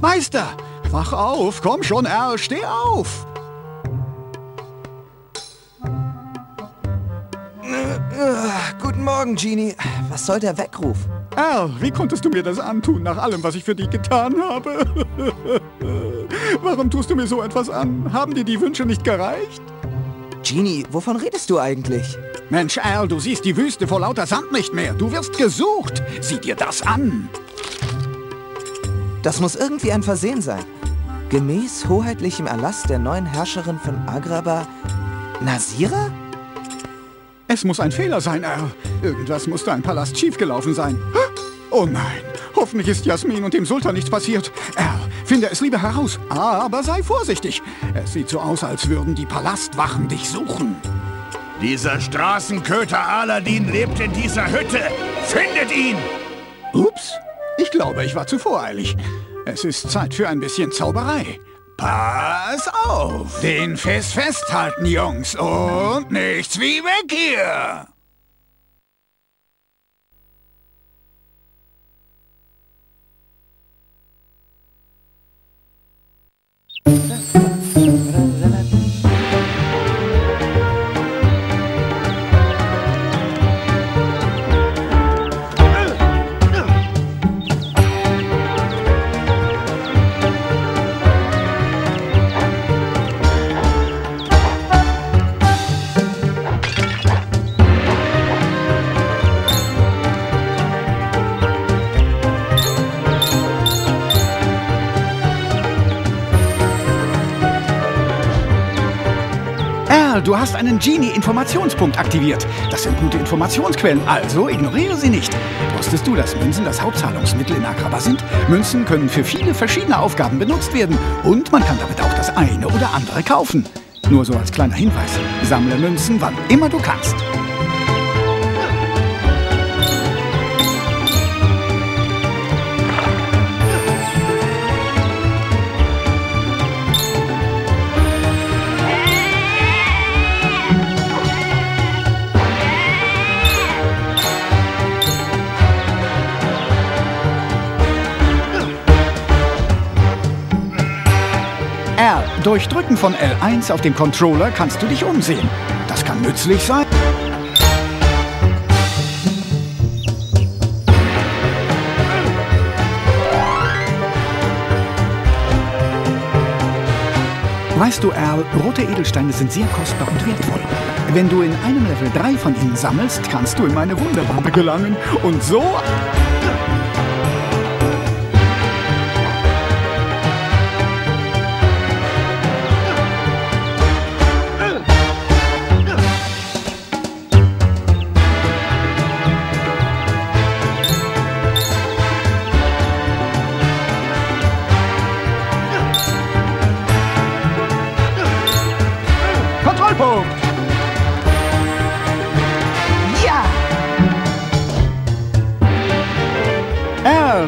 Meister, wach auf! Komm schon, Al, steh auf! Guten Morgen, Genie. Was soll der Weckruf? Al, wie konntest du mir das antun, nach allem, was ich für dich getan habe? Warum tust du mir so etwas an? Haben dir die Wünsche nicht gereicht? Genie, wovon redest du eigentlich? Mensch, Al, du siehst die Wüste vor lauter Sand nicht mehr. Du wirst gesucht. Sieh dir das an! Das muss irgendwie ein Versehen sein. Gemäß hoheitlichem Erlass der neuen Herrscherin von Agrabah, Nasira? Es muss ein Fehler sein, Al. Irgendwas muss da im Palast schiefgelaufen sein. Oh nein, hoffentlich ist Jasmin und dem Sultan nichts passiert. Al, finde es lieber heraus, aber sei vorsichtig. Es sieht so aus, als würden die Palastwachen dich suchen. Dieser Straßenköter Aladdin lebt in dieser Hütte. Findet ihn! Ups. Ich glaube, ich war zu voreilig. Es ist Zeit für ein bisschen Zauberei. Pass auf! Den Fest festhalten, Jungs, und nichts wie weg hier! Du hast einen Genie-Informationspunkt aktiviert. Das sind gute Informationsquellen, also ignoriere sie nicht. Wusstest du, dass Münzen das Hauptzahlungsmittel in Agrabah sind? Münzen können für viele verschiedene Aufgaben benutzt werden und man kann damit auch das eine oder andere kaufen. Nur so als kleiner Hinweis, sammle Münzen, wann immer du kannst. Durch Drücken von L1 auf dem Controller kannst du dich umsehen. Das kann nützlich sein. Weißt du, Al, rote Edelsteine sind sehr kostbar und wertvoll. Wenn du in einem Level 3 von ihnen sammelst, kannst du in meine Wunderlampe gelangen. Und so...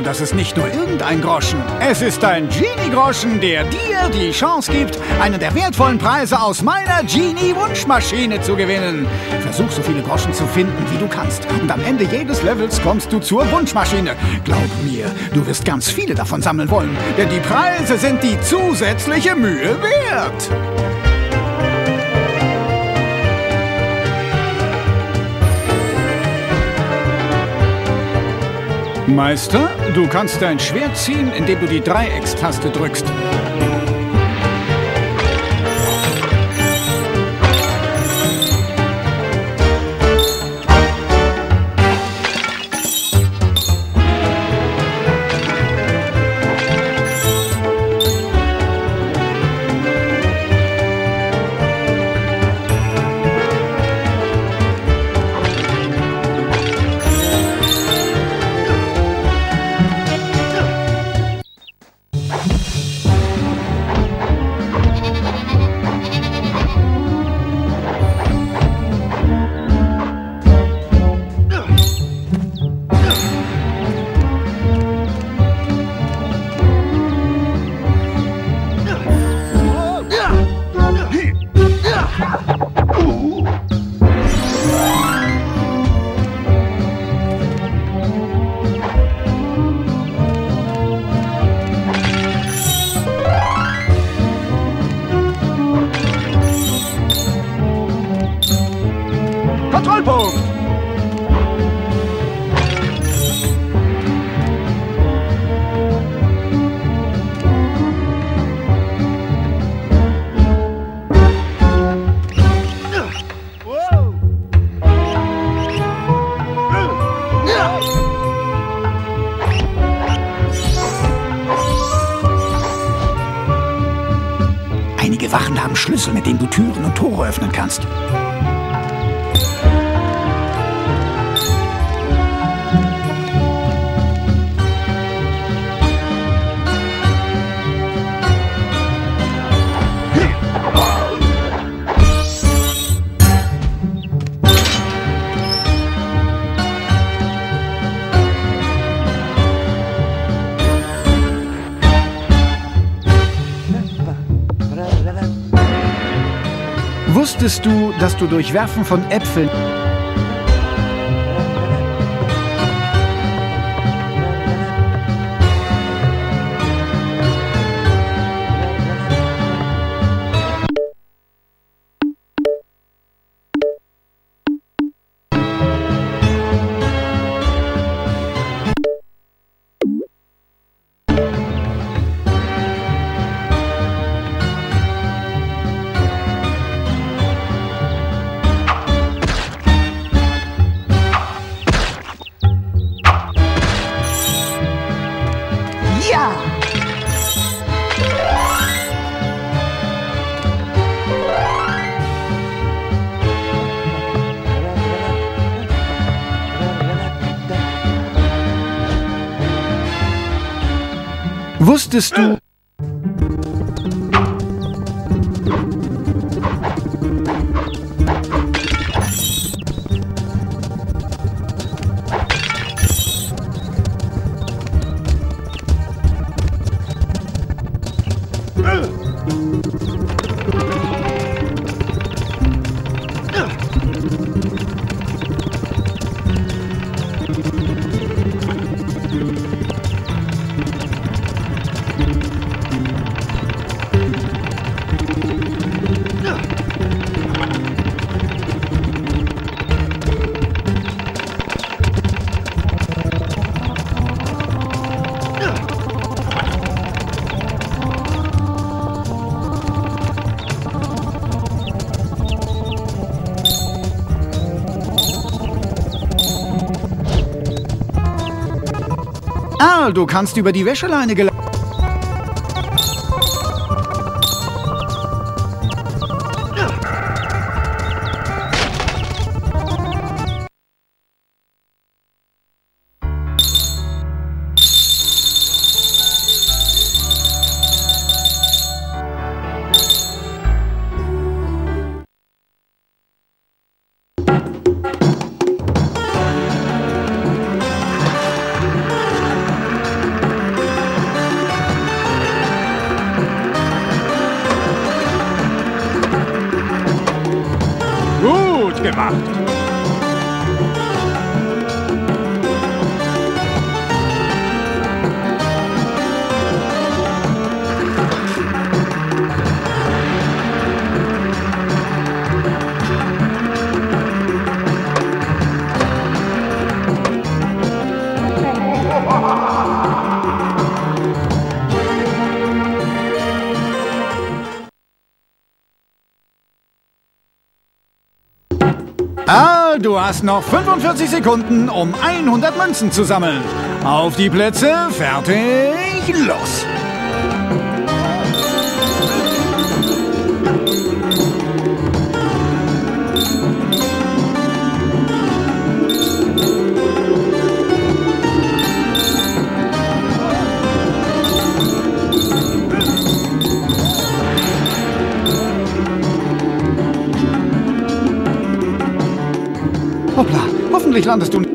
Das ist nicht nur irgendein Groschen. Es ist ein Genie-Groschen, der dir die Chance gibt, einen der wertvollen Preise aus meiner Genie-Wunschmaschine zu gewinnen. Versuch, so viele Groschen zu finden, wie du kannst. Und am Ende jedes Levels kommst du zur Wunschmaschine. Glaub mir, du wirst ganz viele davon sammeln wollen, denn die Preise sind die zusätzliche Mühe wert. Meister, du kannst dein Schwert ziehen, indem du die Dreieckstaste drückst. Wachen haben Schlüssel, mit denen du Türen und Tore öffnen kannst. Wusstest du, dass du durch Werfen von Äpfeln... Wusstest du... Du kannst über die Wäscheleine gelangen. Ah, du hast noch 45 Sekunden, um 100 Münzen zu sammeln. Auf die Plätze, fertig, los! Hoppla, hoffentlich landest du nicht.